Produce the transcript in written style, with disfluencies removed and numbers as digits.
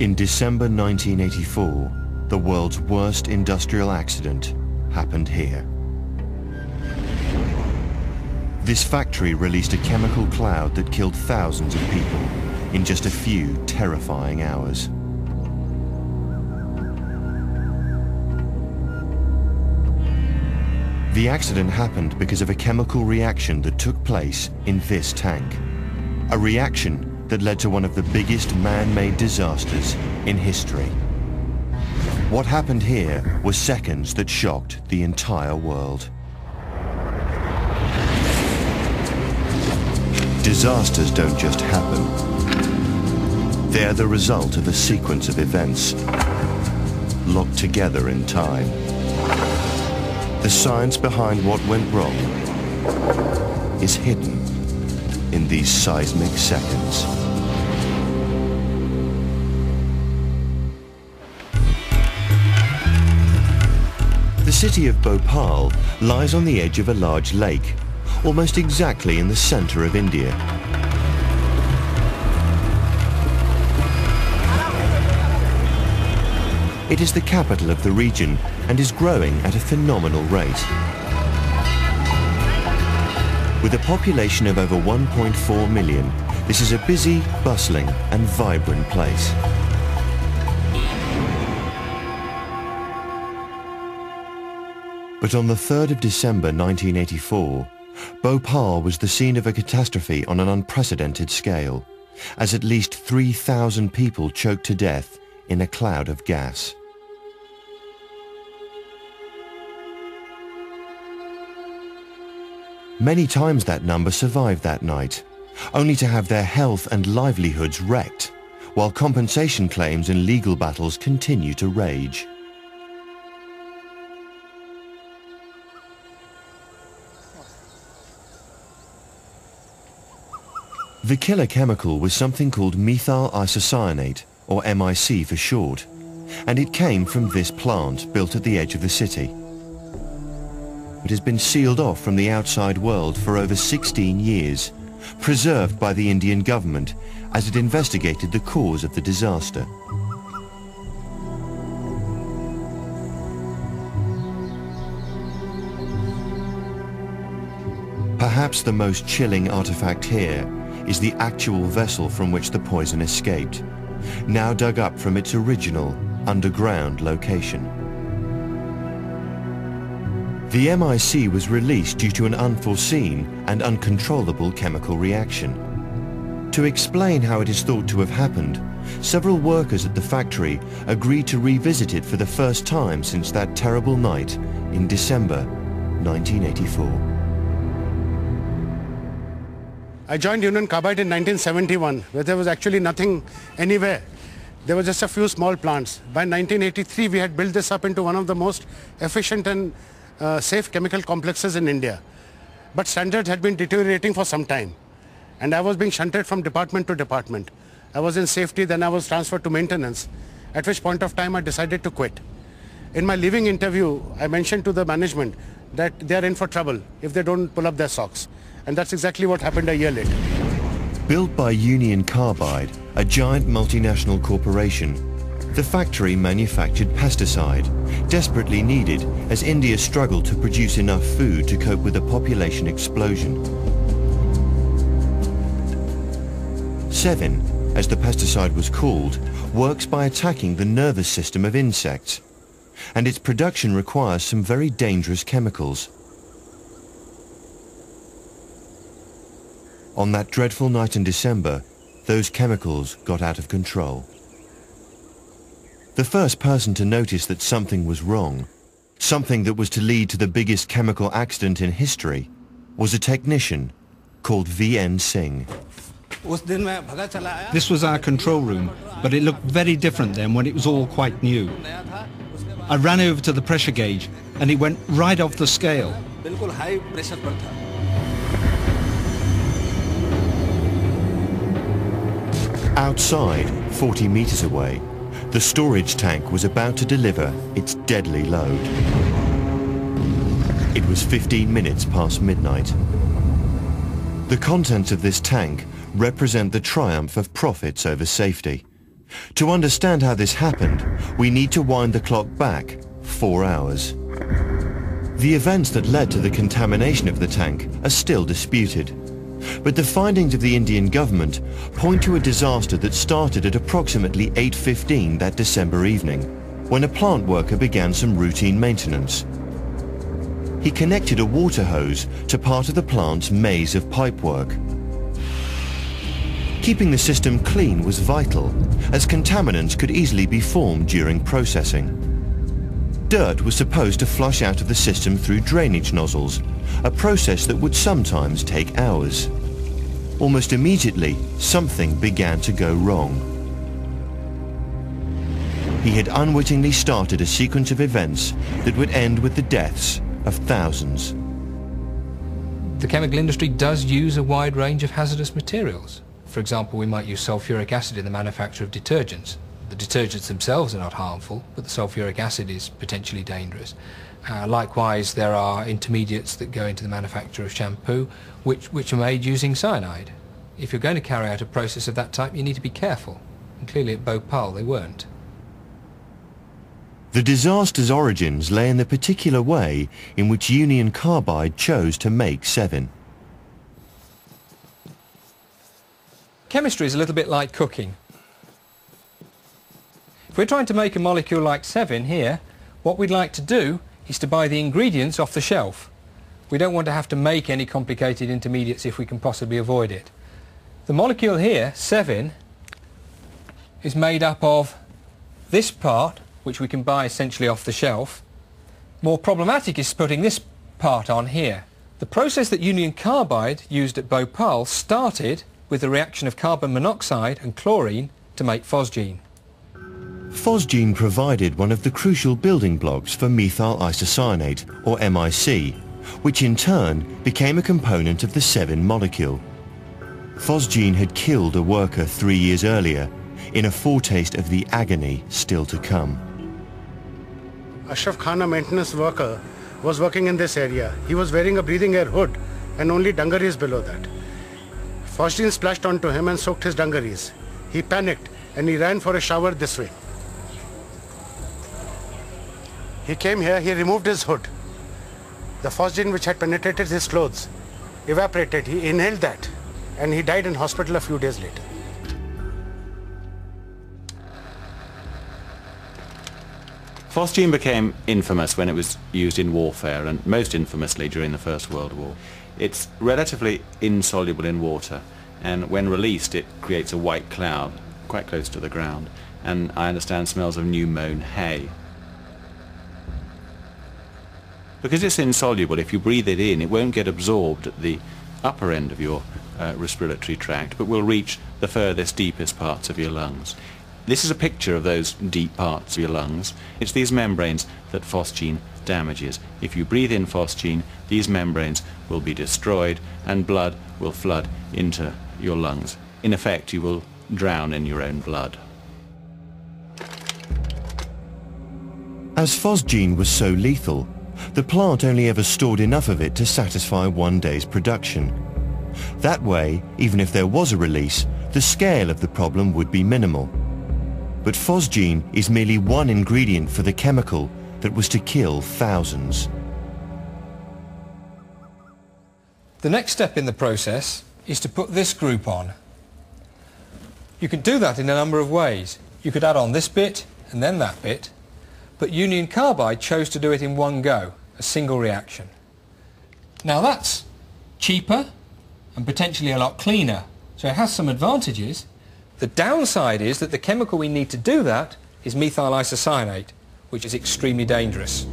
In December 1984, the world's worst industrial accident happened here. This factory released a chemical cloud that killed thousands of people in just a few terrifying hours. The accident happened because of a chemical reaction that took place in this tank. A reaction that led to one of the biggest man-made disasters in history. What happened here was seconds that shocked the entire world. Disasters don't just happen. They're the result of a sequence of events locked together in time. The science behind what went wrong is hidden in these seismic seconds. The city of Bhopal lies on the edge of a large lake, almost exactly in the center of India. It is the capital of the region and is growing at a phenomenal rate. With a population of over 1.4 million, this is a busy, bustling and vibrant place. But on the 3rd of December 1984, Bhopal was the scene of a catastrophe on an unprecedented scale, as at least 3,000 people choked to death in a cloud of gas. Many times that number survived that night, only to have their health and livelihoods wrecked, while compensation claims and legal battles continue to rage. The killer chemical was something called methyl isocyanate, or MIC for short, and it came from this plant built at the edge of the city. It has been sealed off from the outside world for over 16 years, preserved by the Indian government as it investigated the cause of the disaster. Perhaps the most chilling artifact here is the actual vessel from which the poison escaped, now dug up from its original underground location. The MIC was released due to an unforeseen and uncontrollable chemical reaction. To explain how it is thought to have happened, several workers at the factory agreed to revisit it for the first time since that terrible night in December 1984. I joined Union Carbide in 1971, where there was actually nothing anywhere. There were just a few small plants. By 1983, we had built this up into one of the most efficient and safe chemical complexes in India. But standards had been deteriorating for some time, and I was being shunted from department to department. I was in safety, then I was transferred to maintenance, at which point of time I decided to quit. In my leaving interview, I mentioned to the management that they are in for trouble if they don't pull up their socks. And that's exactly what happened a year later. Built by Union Carbide, a giant multinational corporation, the factory manufactured pesticide, desperately needed as India struggled to produce enough food to cope with a population explosion. Sevin, as the pesticide was called, works by attacking the nervous system of insects, and its production requires some very dangerous chemicals. On that dreadful night in December, those chemicals got out of control. The first person to notice that something was wrong, something that was to lead to the biggest chemical accident in history, was a technician called V. N. Singh. This was our control room, but it looked very different then when it was all quite new. I ran over to the pressure gauge and it went right off the scale. Outside, 40 meters away, the storage tank was about to deliver its deadly load. It was 15 minutes past midnight. The contents of this tank represent the triumph of profits over safety, To understand how this happened, we need to wind the clock back 4 hours. The events that led to the contamination of the tank are still disputed, but the findings of the Indian government point to a disaster that started at approximately 8:15 that December evening, when a plant worker began some routine maintenance. He connected a water hose to part of the plant's maze of pipework. Keeping the system clean was vital, as contaminants could easily be formed during processing. Dirt was supposed to flush out of the system through drainage nozzles, a process that would sometimes take hours. Almost immediately, something began to go wrong. He had unwittingly started a sequence of events that would end with the deaths of thousands. The chemical industry does use a wide range of hazardous materials. For example, we might use sulfuric acid in the manufacture of detergents. The detergents themselves are not harmful, but the sulfuric acid is potentially dangerous. Likewise, there are intermediates that go into the manufacture of shampoo, which are made using cyanide. If you're going to carry out a process of that type, you need to be careful. And clearly at Bhopal, they weren't. The disaster's origins lay in the particular way in which Union Carbide chose to make Sevin. Chemistry is a little bit like cooking. If we're trying to make a molecule like Sevin here, what we'd like to do is to buy the ingredients off the shelf. We don't want to have to make any complicated intermediates if we can possibly avoid it. The molecule here, Sevin, is made up of this part, which we can buy essentially off the shelf. More problematic is putting this part on here. The process that Union Carbide used at Bhopal started with the reaction of carbon monoxide and chlorine to make phosgene. Phosgene provided one of the crucial building blocks for methyl isocyanate, or MIC, which in turn became a component of the Sevin molecule. Phosgene had killed a worker 3 years earlier, in a foretaste of the agony still to come. Ashraf Khan, a maintenance worker, was working in this area. He was wearing a breathing air hood and only dungarees below that. Phosgene splashed onto him and soaked his dungarees. He panicked and he ran for a shower this way. He came here, he removed his hood. The phosgene which had penetrated his clothes evaporated. He inhaled that and he died in hospital a few days later. Phosgene became infamous when it was used in warfare, and most infamously during the First World War. It's relatively insoluble in water, and when released it creates a white cloud quite close to the ground, and I understand smells of new mown hay. Because it's insoluble, if you breathe it in, it won't get absorbed at the upper end of your respiratory tract, but will reach the furthest, deepest parts of your lungs. This is a picture of those deep parts of your lungs. It's these membranes that phosgene damages. If you breathe in phosgene, these membranes will be destroyed and blood will flood into your lungs. In effect, you will drown in your own blood. As phosgene was so lethal, the plant only ever stored enough of it to satisfy 1 day's production. That way, even if there was a release, the scale of the problem would be minimal. But phosgene is merely one ingredient for the chemical that was to kill thousands. The next step in the process is to put this group on. You can do that in a number of ways. You could add on this bit and then that bit, but Union Carbide chose to do it in one go, a single reaction. Now that's cheaper and potentially a lot cleaner, so it has some advantages. The downside is that the chemical we need to do that is methyl isocyanate, which is extremely dangerous.